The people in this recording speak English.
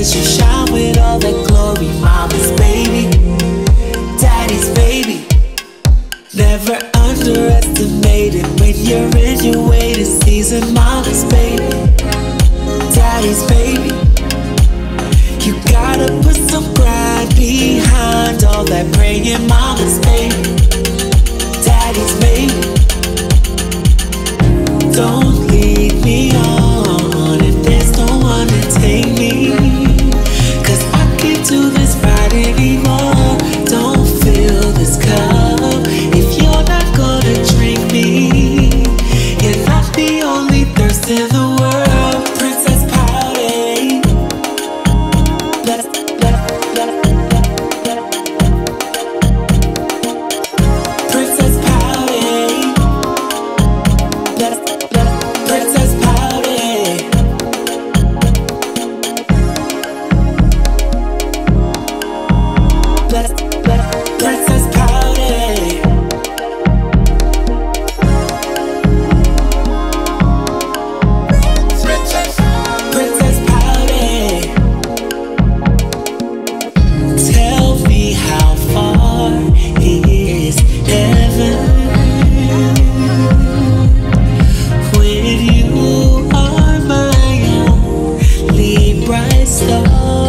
place you shine with all that glory. Mama's baby, daddy's baby, never underestimated. When you're in your waiting season, mama's baby, daddy's baby, you gotta put some pride behind all that praying. Mama's baby, daddy's baby, don't lead me on if there's no one to take me, 'cause I can't do this right anymore. Don't fill this cup if you're not gonna drink me, and I'm the only thirst in the world. Princess pouting, Princess pouting, Princess pouting, Princess pouting. Princess pouting, tell me how far is heaven when you are my only bright star.